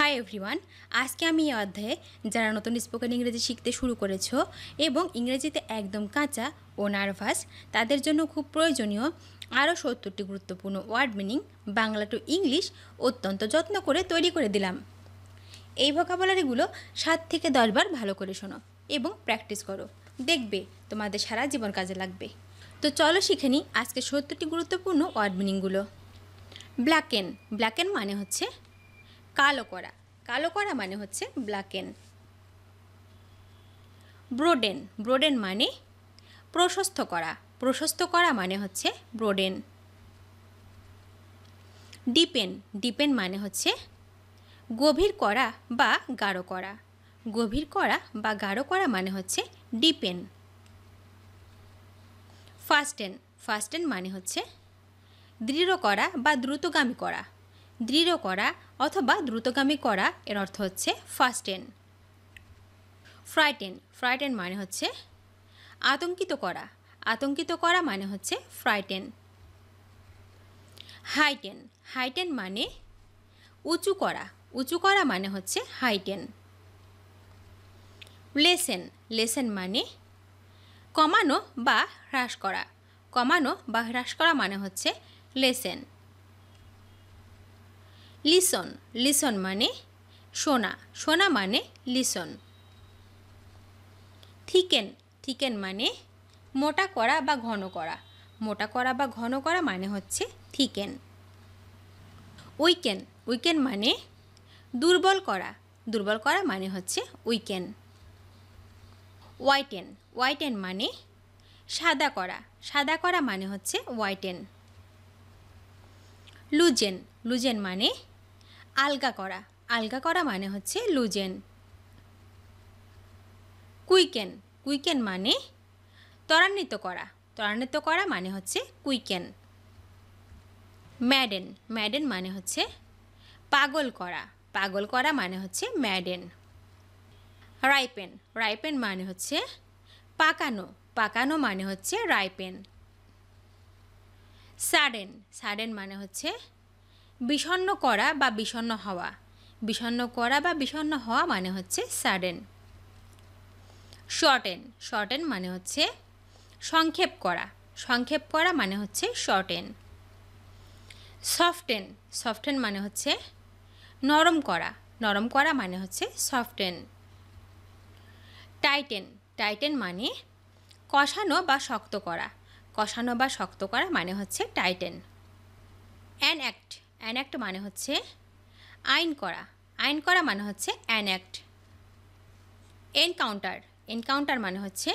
Hi everyone, আজকে আমি এই অধ্যায়ে যারা নতুন স্পোকেন ইংরেজি শিখতে শুরু করেছো এবং ইংরেজিতে একদম কাঁচা ও নার্ভাস তাদের জন্য খুব প্রয়োজনীয় আরও ৭০টি গুরুত্বপূর্ণ word meaning Bangla to English অত্যন্ত যত্ন করে তৈরি করে দিলাম। এই ভোকাবুলারিগুলো ৭ থেকে ১০ বার ভালো করে শোনো এবং প্র্যাকটিস করো, দেখবে তোমাদের সারা জীবন কাজে লাগবে। তো চলো শিখে নিই আজকে ৭০টি গুরুত্বপূর্ণ ওয়ার্ড মিনিংগুলো। ব্ল্যাকেন, ব্ল্যাকেন মানে হচ্ছে কালো করা, কালো করা মানে হচ্ছে ব্ল্যাকেন। ব্রোডেন, ব্রোডেন মানে প্রশস্ত করা, প্রশস্ত করা মানে হচ্ছে ব্রোডেন। ডিপেন, ডিপেন মানে হচ্ছে গভীর করা বা গাঢ় করা, গভীর করা বা গাঢ় করা মানে হচ্ছে ডিপেন। ফাস্টেন, ফাস্টেন মানে হচ্ছে দৃঢ় করা বা দ্রুতগামী করা, দৃঢ় করা অথবা দ্রুতগামী করা এর অর্থ হচ্ছে ফাস্টেন। ফ্রাইটেন, ফ্রাইটেন মানে হচ্ছে আতঙ্কিত করা, আতঙ্কিত করা মানে হচ্ছে ফ্রাইটেন। হাইটেন, হাইটেন মানে উঁচু করা, উঁচু করা মানে হচ্ছে হাইটেন। লেসেন, লেসেন মানে কমানো বা হ্রাস করা, কমানো বা হ্রাস করা মানে হচ্ছে লেসেন। লিসন, লিসন মানে শোনা, শোনা মানে লিসন। থিকেন, থিকেন মানে মোটা করা বা ঘন করা, মোটা করা বা ঘন করা মানে হচ্ছে থিকেন। উইকেন, উইকেন মানে দুর্বল করা, দুর্বল করা মানে হচ্ছে উইকেন। হোয়াইটেন, হোয়াইটেন মানে সাদা করা, সাদা করা মানে হচ্ছে হোয়াইটেন। লুজেন, লুজেন মানে আলগা করা, আলগা করা মানে হচ্ছে লুজেন। কুইকেন, কুইকেন মানে ত্বরান্বিত করা, ত্বরান্বিত করা মানে হচ্ছে কুইকেন। ম্যাডেন, ম্যাডেন মানে হচ্ছে পাগল করা, পাগল করা মানে হচ্ছে ম্যাডেন। রাইপেন, রাইপেন মানে হচ্ছে পাকানো, পাকানো মানে হচ্ছে রাইপেন। সাডেন, সাডেন মানে হচ্ছে বিষণ্ণ করা বা বিষণ্ণ হওয়া, বিষণ্ণ করা বা বিষণ্ণ হওয়া মানে হচ্ছে সাডেন। শর্টেন, শর্টেন মানে হচ্ছে সংক্ষেপ করা, সংক্ষেপ করা মানে হচ্ছে শর্টেন। সফটেন, সফটেন মানে হচ্ছে নরম করা, নরম করা মানে হচ্ছে সফটেন। টাইটেন, টাইটেন মানে কষানো বা শক্ত করা, কষানো বা শক্ত করা মানে হচ্ছে টাইটেন। অ্যানঅ্যাক্ট, অ্যানঅ্যাক্ট মানে হচ্ছে আইন করা, আইন করা মানে হচ্ছে অ্যানঅ্যাক্ট। এনকাউন্টার, এনকাউন্টার মানে হচ্ছে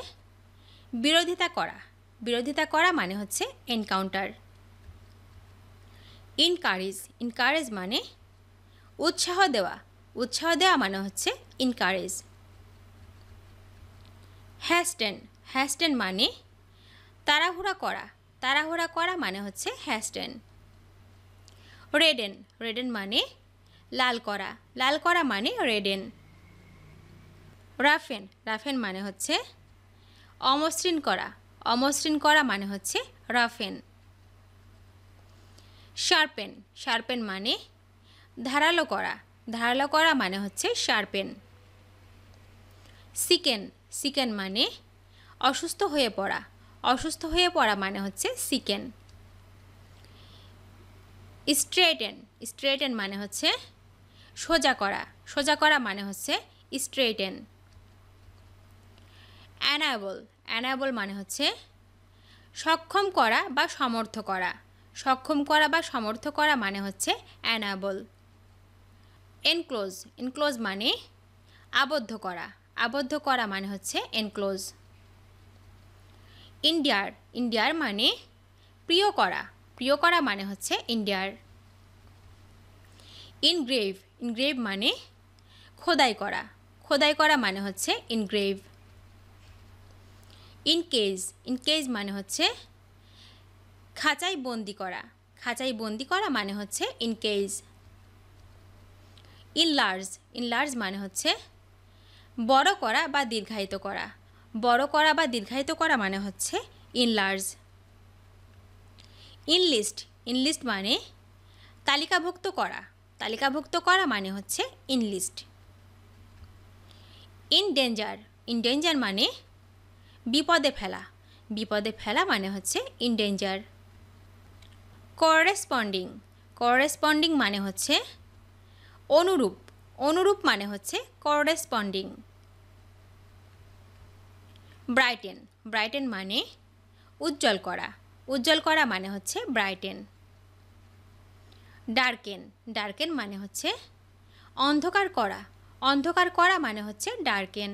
বিরোধিতা করা, বিরোধিতা করা মানে হচ্ছে এনকাউন্টার। ইনকারেজ, ইনকারেজ মানে উৎসাহ দেওয়া, উৎসাহ দেওয়া মানে হচ্ছে ইনকারেজ। হ্যাস্টেন, হ্যাস্টেন মানে তাড়াহুড়া করা, তাড়াহুড়া করা মানে হচ্ছে হ্যাস্টেন। রেডেন, রেডেন মানে লাল করা, লাল করা মানে রেডেন। রাফেন, রাফেন মানে হচ্ছে অমসৃণ করা, অমসৃণ করা মানে হচ্ছে রাফেন। শার্পেন, শার্পেন মানে ধারালো করা, ধারালো করা মানে হচ্ছে শার্পেন। সিকেন, সিকেন মানে অসুস্থ হয়ে পড়া, অসুস্থ হয়ে পড়া মানে হচ্ছে সিকেন। স্ট্রেটেন, স্ট্রেটেন মানে হচ্ছে সোজা করা, সোজা করা মানে হচ্ছে স্ট্রেটেন। অ্যানাবল, অ্যানাবল মানে হচ্ছে সক্ষম করা বা সমর্থ করা, সক্ষম করা বা সমর্থ করা মানে হচ্ছে অ্যানাবল। এনক্লোজ, এনক্লোজ মানে আবদ্ধ করা, আবদ্ধ করা মানে হচ্ছে এনক্লোজ। ইন্ডিয়ার, ইন্ডিয়ার মানে প্রিয় করা, প্রিয় করা মানে হচ্ছে ইন্ডিয়ার। ইনগ্রেভ, ইনগ্রেভ মানে খোদাই করা, খোদাই করা মানে হচ্ছে ইনগ্রেভ। ইনকেজ, ইনকেজ মানে হচ্ছে খাঁচায় বন্দি করা, খাঁচায় বন্দি করা মানে হচ্ছে ইনকেজ। ইনলার্জ, ইনলার্জ মানে হচ্ছে বড় করা বা দীর্ঘায়িত করা, বড় করা বা দীর্ঘায়িত করা মানে হচ্ছে ইনলার্জ। ইনলিস্ট, ইনলিস্ট মানে তালিকাভুক্ত করা, তালিকাভুক্ত করা মানে হচ্ছে ইনলিস্ট। ইন ডেঞ্জার মানে বিপদে ফেলা মানে হচ্ছে ইন ডেঞ্জার। করেসপন্ডিং মানে হচ্ছে অনুরূপ মানে হচ্ছে করেসপন্ডিং। ব্রাইটেন মানে উজ্জ্বল করা মানে হচ্ছে ব্রাইটেন। ডার্কেন মানে হচ্ছে অন্ধকার করা মানে হচ্ছে ডার্কেন।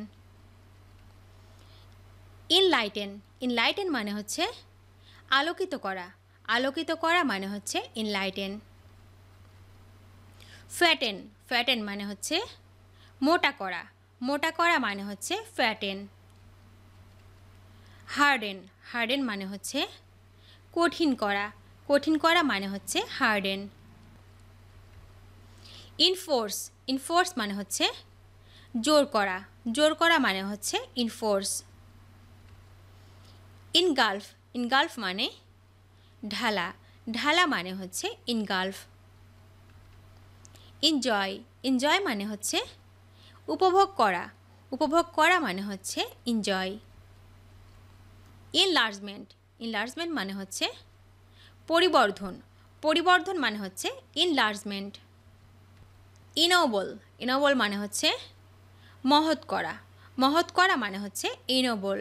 ইনলাইটেন মানে হচ্ছে আলোকিত করা মানে হচ্ছে ইনলাইটেন। ফ্যাটেন মানে হচ্ছে মোটা করা মানে হচ্ছে ফ্যাটেন। হার্ডেন মানে হচ্ছে কঠিন করা মানে হচ্ছে হার্ডেন। ইনফোর্স মানে হচ্ছে জোর করা মানে হচ্ছে ইনফোর্স। ইনগালফ মানে ঢালা মানে হচ্ছে ইনগালফ। এনজয় মানে হচ্ছে উপভোগ করা মানে হচ্ছে এনজয়। এনলার্জমেন্ট মানে হচ্ছে পরিবর্ধন মানে হচ্ছে এনলার্জমেন্ট। ইনোবল মানে হচ্ছে মহৎ করা মানে হচ্ছে ইনোবল।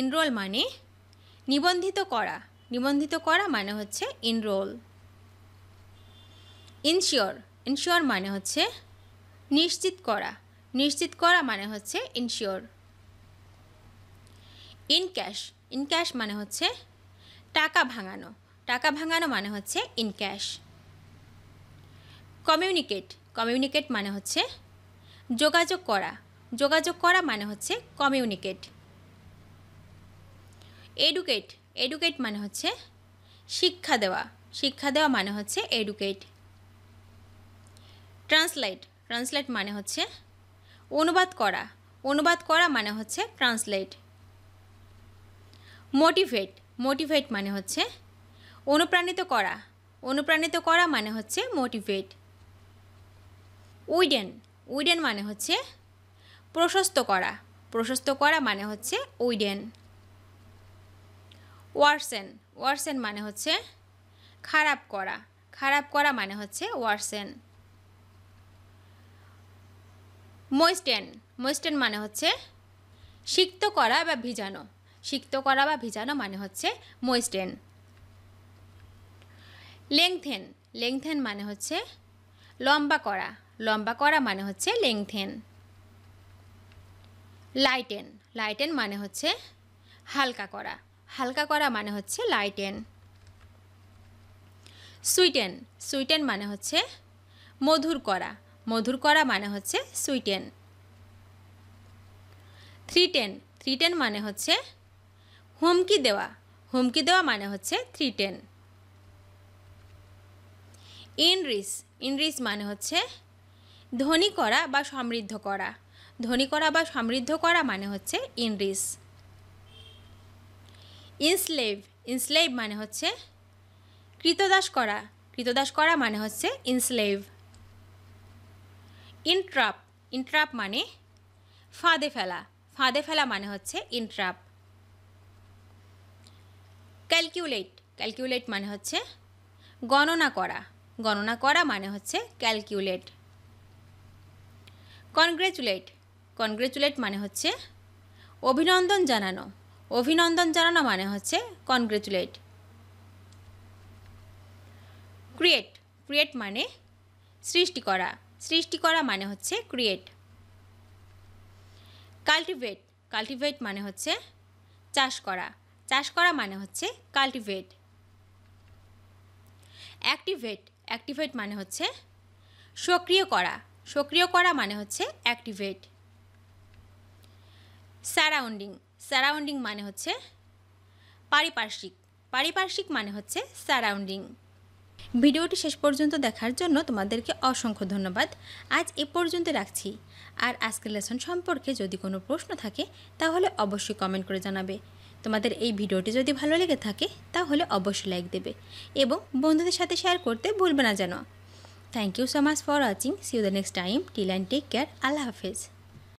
ইনরোল মানে নিবন্ধিত করা মানে হচ্ছে ইনরোল। ইনশিওর মানে হচ্ছে নিশ্চিত করা মানে হচ্ছে ইনশিওর। ইনক্যাশ মানে হচ্ছে টাকা ভাঙানো মানে হচ্ছে ইনক্যাশ। কমিউনিকেট মানে হচ্ছে যোগাযোগ করা মানে হচ্ছে কমিউনিকেট। এডুকেট মানে হচ্ছে শিক্ষা দেওয়া মানে হচ্ছে এডুকেট। ট্রান্সলেট মানে হচ্ছে অনুবাদ করা মানে হচ্ছে ট্রান্সলেট। মোটিভেট মানে হচ্ছে অনুপ্রাণিত করা মানে হচ্ছে মোটিভেট। উইডেন মানে হচ্ছে প্রশস্ত করা মানে হচ্ছে উইডেন। ওয়ার্সেন মানে হচ্ছে খারাপ করা মানে হচ্ছে ওয়ার্সেন। মোয়েস্টেন মানে হচ্ছে সিক্ত করা বা ভিজানো মানে হচ্ছে মোয়েস্টেন। লেংথেন মানে হচ্ছে লম্বা করা মানে হচ্ছে লেংথেন। লাইটেন মানে হচ্ছে হালকা করা মানে হচ্ছে লাইটেন। সুইটেন মানে হচ্ছে মধুর করা মানে হচ্ছে সুইটেন। থ্রিটেন মানে হচ্ছে হুমকি দেওয়া মানে হচ্ছে থ্রিটেন। ইনরিচ মানে হচ্ছে ধনী করা বা সমৃদ্ধ করা মানে হচ্ছে ইনরিচ। ইনস্লেভ মানে হচ্ছে কৃতদাস করা মানে হচ্ছে ইনস্লেভ। ইনট্রাপ মানে ফাঁদে ফেলা মানে হচ্ছে ইনট্রাপ। ক্যালকুলেট মানে হচ্ছে গণনা করা মানে হচ্ছে ক্যালকুলেট। কনগ্র্যাচুলেট মানে হচ্ছে অভিনন্দন জানানো মানে হচ্ছে কনগ্র্যাচুলেট। ক্রিয়েট মানে সৃষ্টি করা মানে হচ্ছে ক্রিয়েট। কাল্টিভেট মানে হচ্ছে চাষ করা মানে হচ্ছে কাল্টিভেট। অ্যাক্টিভেট মানে হচ্ছে সক্রিয় করা মানে হচ্ছে অ্যাক্টিভেট। সারাউন্ডিং মানে হচ্ছে পারিপার্শ্বিক মানে হচ্ছে সারাউন্ডিং। ভিডিওটি শেষ পর্যন্ত দেখার জন্য তোমাদেরকে অসংখ্য ধন্যবাদ। আজ এ পর্যন্ত রাখছি। আর আজকের লেসন সম্পর্কে যদি কোনো প্রশ্ন থাকে তাহলে অবশ্যই কমেন্ট করে জানাবে। তোমাদের এই ভিডিওটি যদি ভালো লেগে থাকে তাহলে অবশ্যই লাইক দেবে এবং বন্ধুদের সাথে শেয়ার করতে ভুলবে না যেন। Thank you so much for watching. See you the next time. Till and take care. আল্লাহ হাফেজ।